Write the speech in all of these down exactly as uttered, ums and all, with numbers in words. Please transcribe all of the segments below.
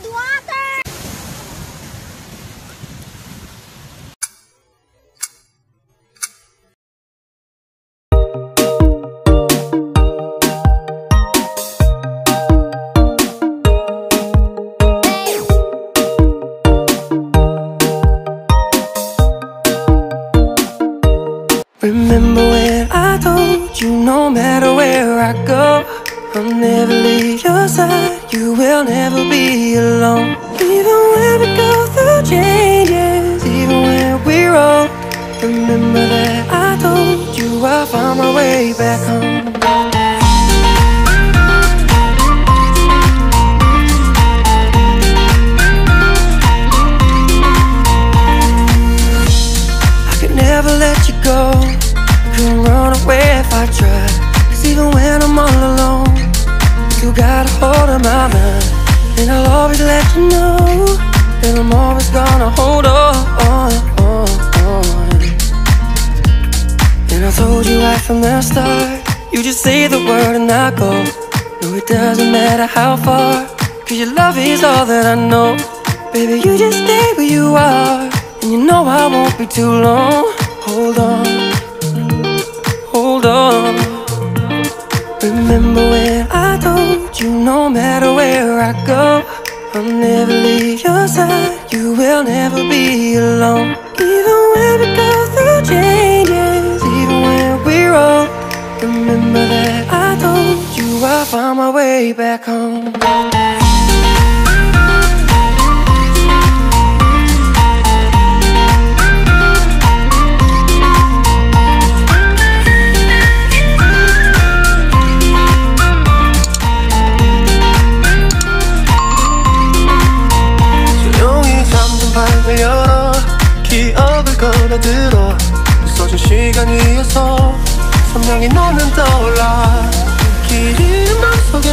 Add water. Remember when I told you no matter where I go, I'll never leave your side, you will never be alone. Even when we go through changes, even when we're old, remember that I told you I'll find my way back home. I could never let you go, couldn't run away if I tried, 'cause even when I'm all alone, you got a hold of my mind, and I'll always let you know that I'm always gonna hold on, on, on. And I told you right from the start, you just say the word and I go. No, it doesn't matter how far, 'cause your love is all that I know. Baby, you just stay where you are, and you know I won't be too long. Hold on, hold on. Remember when I told you no matter where I go, I'll never leave your side, you will never be alone. Even when we go through changes, even when we're old, remember that I told you I'll find my way back home. 기억을 걸어들어 써준 시간 위에서 선명히 너는 떠올라. 길이 맘속에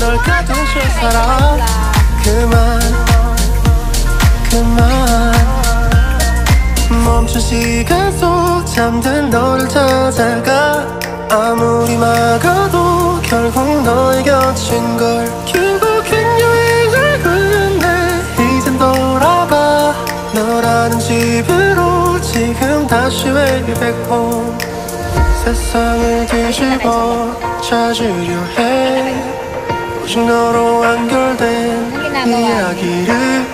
널 가둔 실사랑. 그만 그만 멈춘 시간 속 잠든 너를 찾아가. 아무리 막아도 결국 너의 곁인 걸. 결국엔 여행을 끝내. 이젠 돌아가 너라는 집으로 지금 다시 way back home. 세상을 뒤집어 찾으려 해. 오직 너로 연결된 이야기를.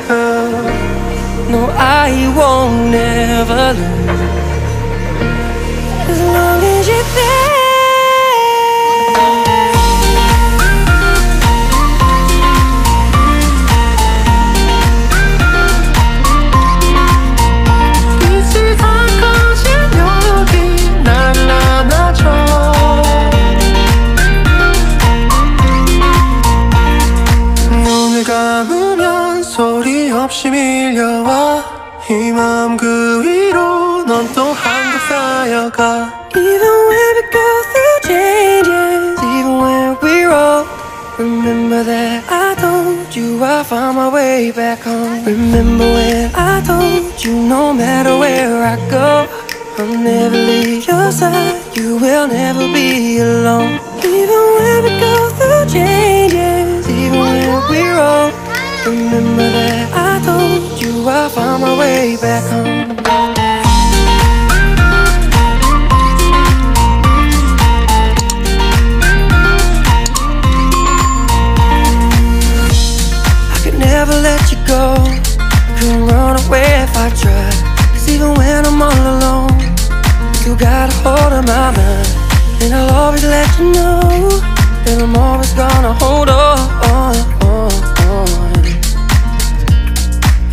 No, I won't never lose, as long as you're there. 없이 밀려와 이 마음 그 위로 넌 또 한껏 쌓여가. Even when we go through changes, even when we're old, remember that I told you I'll find my way back home. Remember when I told you no matter where I go, I'll never leave your side, you will never be alone. Even when we go through changes, even when we're old, remember that I told you I'll find my way back home. I could never let you go, couldn't run away if I tried, 'cause even when I'm all alone, you got a hold of my mind, and I'll always let you know that I'm always gonna hold on, on, on.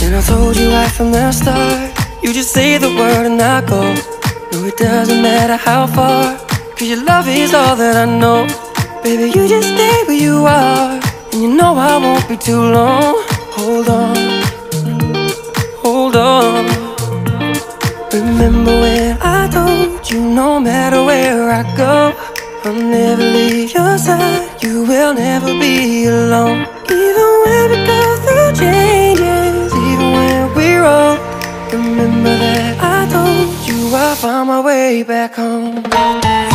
And I told you right from the start, you just say the word and I go. No, it doesn't matter how far, 'cause your love is all that I know. Baby, you just stay where you are, and you know I won't be too long. Hold on, hold on. Remember when I told you no matter where I go, I'll never leave your side, you will never be alone. Even when we go through changes, remember that I told you I'll find my way back home.